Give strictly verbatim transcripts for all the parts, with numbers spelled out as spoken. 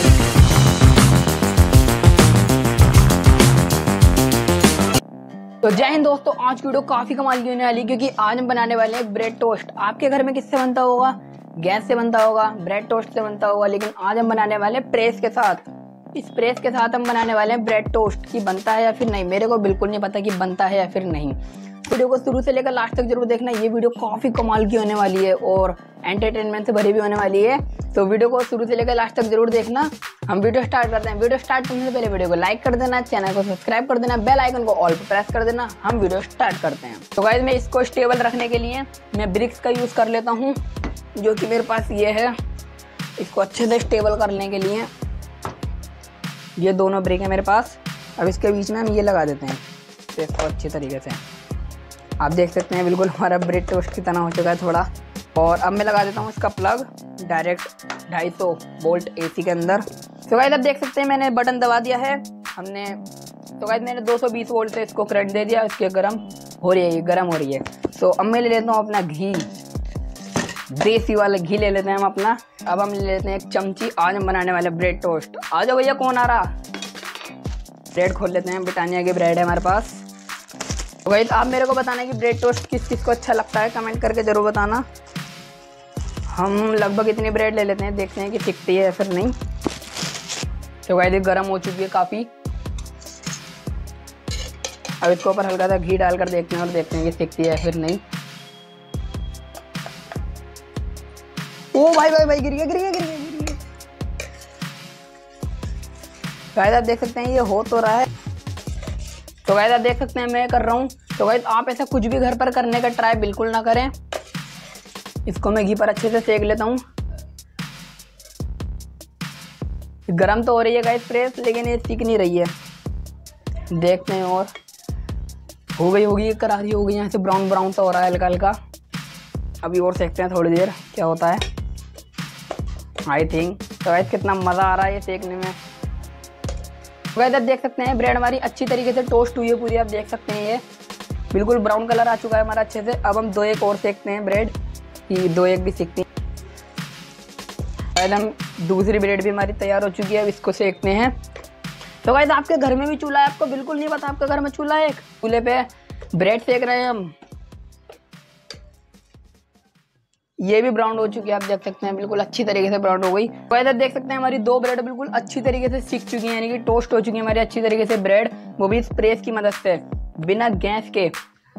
करें। तो जय हिंद दोस्तों, आज की वीडियो काफ़ी कमाल की होने वाली, क्योंकि आज हम बनाने वाले हैं ब्रेड टोस्ट। आपके घर में किससे बनता होगा? गैस से बनता होगा, ब्रेड टोस्ट से बनता होगा, लेकिन आज हम बनाने वाले हैं प्रेस के साथ। इस प्रेस के साथ हम बनाने वाले हैं ब्रेड टोस्ट, कि बनता है या फिर नहीं। मेरे को बिल्कुल नहीं पता कि बनता है या फिर नहीं। वीडियो को शुरू से लेकर लास्ट तक जरूर देखना। ये वीडियो काफ़ी कमाल की होने वाली है और एंटरटेनमेंट से भरी भी होने वाली है, तो वीडियो को शुरू से लेकर लास्ट तक जरूर देखना। हम वीडियो स्टार्ट करते हैं। वीडियो स्टार्ट करने से पहले वीडियो को लाइक कर देना, चैनल को सब्सक्राइब कर देना, बेल आइकन को ऑल पर प्रेस कर देना। हम वीडियो स्टार्ट करते हैं। तो गाइस, मैं इसको स्टेबल रखने के लिए मैं ब्रिक्स का यूज़ कर लेता हूँ, जो कि मेरे पास ये है। इसको अच्छे से स्टेबल करने के लिए ये दोनों ब्रिक है मेरे पास। अब इसके बीच में हम ये लगा देते हैं इसको अच्छे तरीके से। आप देख सकते हैं बिल्कुल हमारा ब्रेड टोस्ट की तरह हो चुका है थोड़ा। और अब मैं लगा देता हूँ इसका प्लग डायरेक्ट दो सौ पचास वोल्ट एसी के अंदर। तो गाइस, आप देख सकते हैं मैंने बटन दबा दिया है हमने। तो गाइस, मैंने दो सौ बीस वोल्ट से इसको करंट दे दिया, इसके गर्म हो रही है, गर्म हो रही है। तो अब मैं ले लेता हूँ अपना घी, देसी वाला घी ले लेते हैं हम अपना। अब हम ले लेते हैं एक चमची। आज हम बनाने वाले ब्रेड टोस्ट। आ जाओ भैया, कौन आ रहा? ब्रेड खोल लेते हैं। ब्रिटानिया की ब्रेड है हमारे पास। तो गाइस, आप मेरे को बताना कि ब्रेड टोस्ट किस किस को अच्छा लगता है, कमेंट करके ज़रूर बताना। हम लगभग इतनी ब्रेड ले लेते हैं, देखते हैं कि टिकती है या फिर नहीं। तो गाइस, ये गर्म हो चुकी है काफ़ी। अब इसके ऊपर हल्का सा घी डालकर देखते हैं और देखते हैं कि टिकती है या फिर नहीं। ओ भाई भाई भाई, गिर गया गिर गया गिर गया। गाइस, आप देख सकते हैं ये हो तो रहा है। तो गाइस, आप देख सकते हैं मैं कर रहा हूँ। तो गाइस, आप ऐसा कुछ भी घर पर करने का ट्राई बिल्कुल ना करें। इसको मैं घी पर अच्छे से सेक लेता हूँ। गरम तो हो रही है गाइस प्रेस, लेकिन ये सीख नहीं रही है। देखते हैं। और हो गई होगी, करारी हो गई, यहाँ से ब्राउन ब्राउन सा हो रहा है हल्का हल्का। अभी और सेकते हैं थोड़ी देर, क्या होता है आई थिंक। तो गाइस, कितना मज़ा आ रहा है ये सेकने में। गाइस, आप देख सकते हैं ब्रेड हमारी अच्छी तरीके से टोस्ट हुई है पूरी। आप देख सकते हैं ये बिल्कुल ब्राउन कलर आ चुका है हमारा अच्छे से। अब हम दो एक और सेकते हैं ब्रेड, कि दो एक भी सेकते हैं। हम दूसरी ब्रेड भी हमारी तैयार हो चुकी है, अब इसको सेकते हैं। तो गाइस, आपके घर में भी चूल्हा है? आपको बिल्कुल नहीं पता आपके घर में चूल्हा है? चूल्हे पर ब्रेड सेक रहे हैं हम। ये भी ब्राउन हो चुकी है, आप देख सकते हैं बिल्कुल अच्छी तरीके से ब्राउन हो गई। तो आप देख सकते हैं हमारी दो ब्रेड बिल्कुल अच्छी तरीके से सीख चुकी हैं, यानी कि टोस्ट हो चुकी है हमारी अच्छी तरीके से ब्रेड, वो भी इस प्रेस की मदद से। बिना गैस के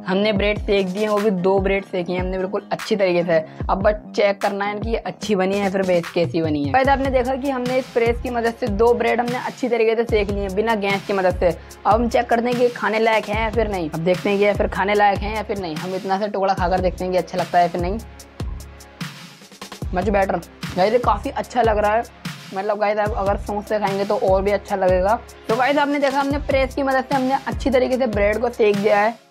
हमने ब्रेड सेक दिए हैं, वो भी दो ब्रेड सेकी हैं हमने बिल्कुल अच्छी तरीके से। अब बस चेक करना है कि ये अच्छी बनी है फिर बेस कैसी बनी है। आपने देखा कि हमने इस प्रेस की मदद से दो ब्रेड हमने अच्छी तरीके से सेक लिए बिना गैस की मदद से। अब हम चेक करते हैं कि खाने लायक है या फिर नहीं। अब देखते हैं कि फिर खाने लायक है या फिर नहीं। हम इतना सा टुकड़ा खाकर देखते हैं कि अच्छा लगता है या फिर नहीं। Much better. गाइस, ये काफ़ी अच्छा लग रहा है, मतलब गाइस आप अगर सॉस से खाएंगे तो और भी अच्छा लगेगा। तो गाइस, आपने देखा हमने प्रेस की मदद से हमने अच्छी तरीके से ब्रेड को सेक दिया है।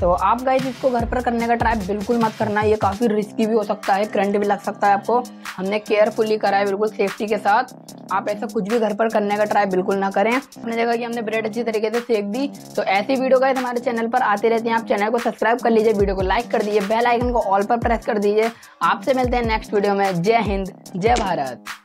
तो आप गाइस इसको घर पर करने का ट्राई बिल्कुल मत करना, ये काफ़ी रिस्की भी हो सकता है, करंट भी लग सकता है आपको। हमने केयरफुली करा है बिल्कुल सेफ्टी के साथ। आप ऐसा कुछ भी घर पर करने का ट्राई बिल्कुल ना करें। हमने देखा कि हमने ब्रेड अच्छी तरीके से सेक दी। तो ऐसी वीडियो गाइस हमारे चैनल पर आते रहते हैं, आप चैनल को सब्सक्राइब कर लीजिए, वीडियो को लाइक कर दीजिए, बेल आइकन को ऑल पर प्रेस कर दीजिए। आपसे मिलते हैं नेक्स्ट वीडियो में। जय हिंद, जय भारत।